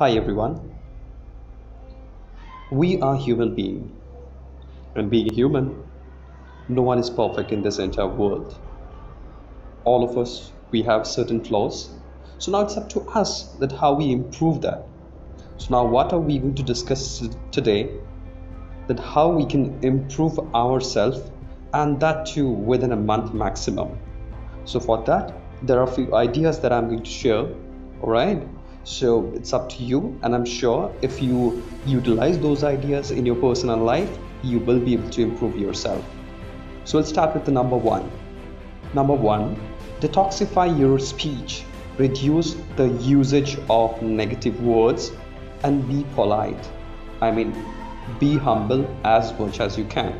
Hi everyone. We are human beings, and being human, no one is perfect in this entire world. All of us, we have certain flaws. So now it's up to us that how we improve that. So now what are we going to discuss today? That how we can improve ourselves, and that too within a month maximum. So for that, there are a few ideas that I'm going to share. All right. So it's up to you, and I'm sure if you utilize those ideas in your personal life, you will be able to improve yourself. So let's start with the number one. Number one, detoxify your speech. Reduce the usage of negative words and be polite. I mean, be humble as much as you can,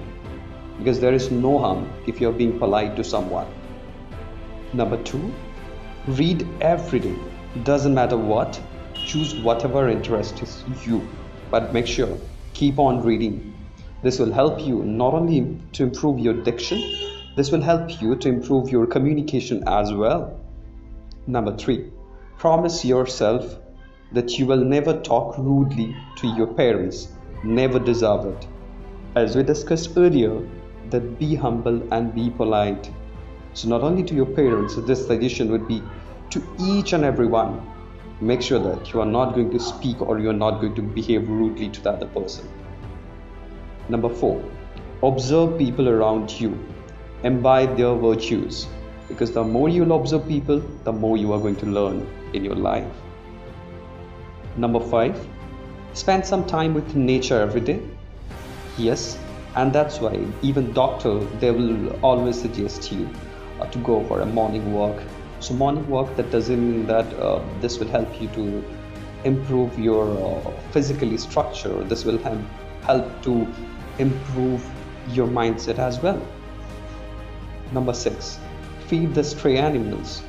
because there is no harm if you're being polite to someone. Number two, read every day. Doesn't matter what, choose whatever interests you, but make sure keep on reading. This will help you not only to improve your diction, this will help you to improve your communication as well. Number three, promise yourself that you will never talk rudely to your parents, never deserve it. As we discussed earlier, that be humble and be polite. So not only to your parents, this suggestion would be to each and everyone. Make sure that you are not going to speak or you are not going to behave rudely to the other person. Number four, observe people around you. Imbibe their virtues, because the more you'll observe people, the more you are going to learn in your life. Number five, spend some time with nature every day. Yes, and that's why even doctor, they will always suggest you to go for a morning walk. So morning walk, that doesn't mean that this will help you to improve your physical structure. This will help to improve your mindset as well. Number six, feed the stray animals.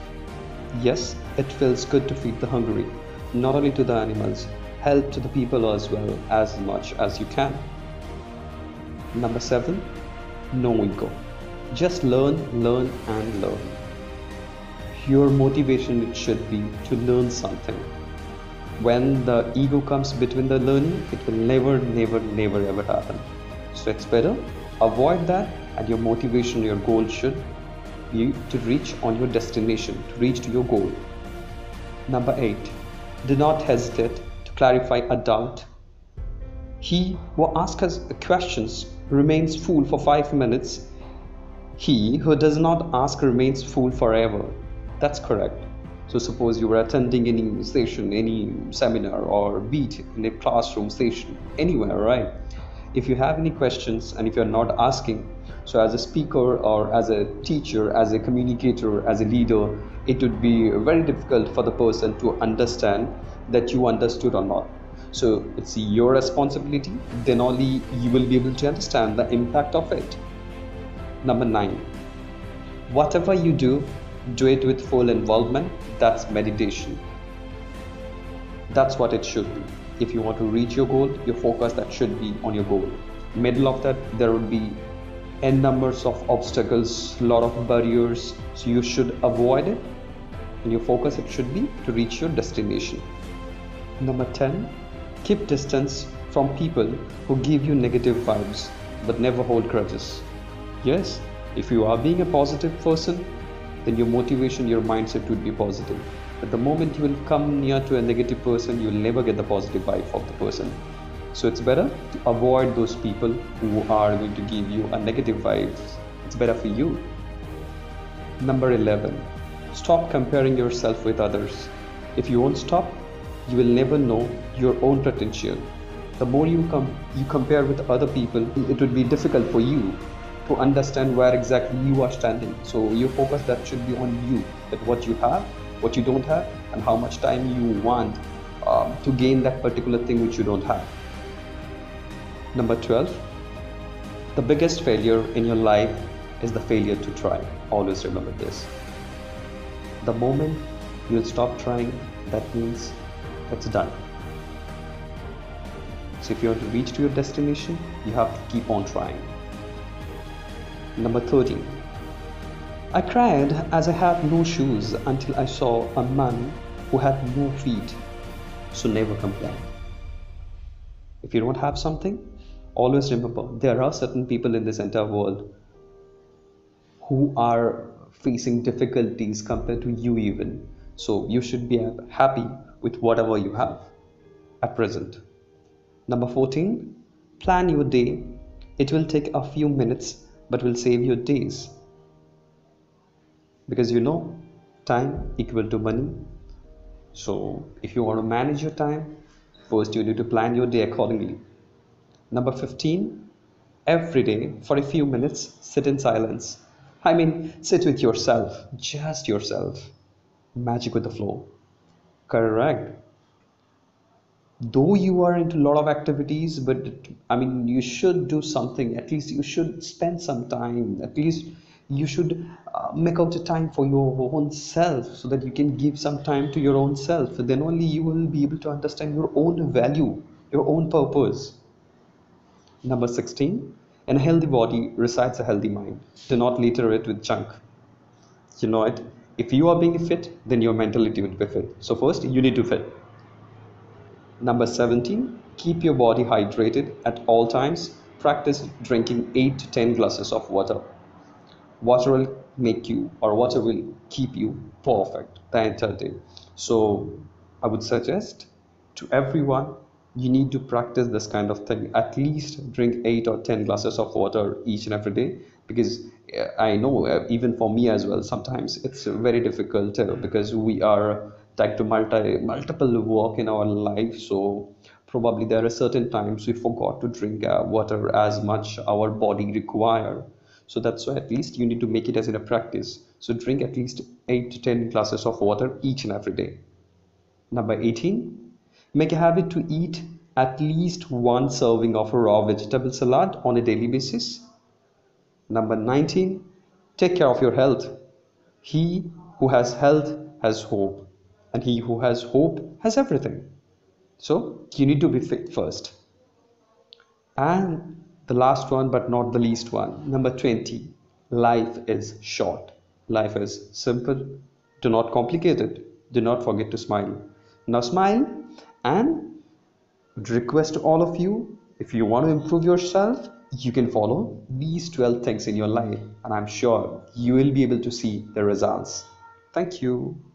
Yes, it feels good to feed the hungry. Not only to the animals, help to the people as well as much as you can. Number seven, no ego. Just learn, learn and learn. Your motivation, it should be to learn something. When the ego comes between the learning, it will never ever happen. So it's better avoid that, and your motivation, your goal should be to reach on your destination, to reach to your goal. Number eight, do not hesitate to clarify a doubt. He who asks us questions remains fool for 5 minutes. He who does not ask remains fool forever. That's correct. So suppose you were attending any session, any seminar or beat in a classroom session, anywhere, right? If you have any questions and if you're not asking, so as a speaker or as a teacher, as a communicator, as a leader, it would be very difficult for the person to understand that you understood or not. So it's your responsibility, then only you will be able to understand the impact of it. Number nine, whatever you do it with full involvement. That's meditation. That's what it should be. If you want to reach your goal, your focus, that should be on your goal. Middle of that, there would be n numbers of obstacles, lot of barriers, so you should avoid it, and your focus, it should be to reach your destination. Number 10, keep distance from people who give you negative vibes, but never hold grudges. Yes, if you are being a positive person, then your motivation, your mindset would be positive. But the moment you will come near to a negative person, you will never get the positive vibe of the person. So it's better to avoid those people who are going to give you a negative vibe. It's better for you. Number 11, stop comparing yourself with others. If you won't stop, you will never know your own potential. The more you compare with other people, it would be difficult for you to understand where exactly you are standing. So your focus, that should be on you, that what you have, what you don't have, and how much time you want to gain that particular thing which you don't have. Number 12, the biggest failure in your life is the failure to try. Always remember this. The moment you'll stop trying, that means it's done. So if you want to reach to your destination, you have to keep on trying. Number 13, I cried as I had no shoes until I saw a man who had no feet. so never complain. If you don't have something, always remember there are certain people in this entire world who are facing difficulties compared to you even. So you should be happy with whatever you have at present. Number 14, plan your day. It will take a few minutes but will save your days. Because you know, time equal to money. So if you want to manage your time, first you need to plan your day accordingly. Number 15, every day for a few minutes, sit in silence. I mean, sit with yourself, just yourself. Magic with the flow. Correct. Though you are into a lot of activities, but I mean, you should do something. At least you should spend some time. At least you should make out a time for your own self so that you can give some time to your own self. Then only you will be able to understand your own value, your own purpose. Number 16, in a healthy body resides a healthy mind. Do not litter it with junk. You know it. If you are being fit, then your mentality would be fit. So first, you need to fit. Number 17, keep your body hydrated at all times. Practice drinking 8 to 10 glasses of water. Water will make you, or water will keep you perfect the entire day. So I would suggest to everyone, you need to practice this kind of thing. At least drink 8 or 10 glasses of water each and every day, because I know even for me as well, sometimes it's very difficult because we are tied to multiple work in our life. So probably there are certain times we forgot to drink water as much our body require. So that's why at least you need to make it as in a practice. So drink at least 8 to 10 glasses of water each and every day. Number 18. Make a habit to eat at least one serving of a raw vegetable salad on a daily basis. Number 19, take care of your health. He who has health has hope, and he who has hope has everything. So you need to be fit first. And the last one, but not the least one, number 20, life is short. Life is simple. Do not complicate it. Do not forget to smile. Now smile. And request to all of you, if you want to improve yourself, you can follow these 12 things in your life, and I'm sure you will be able to see the results. Thank you.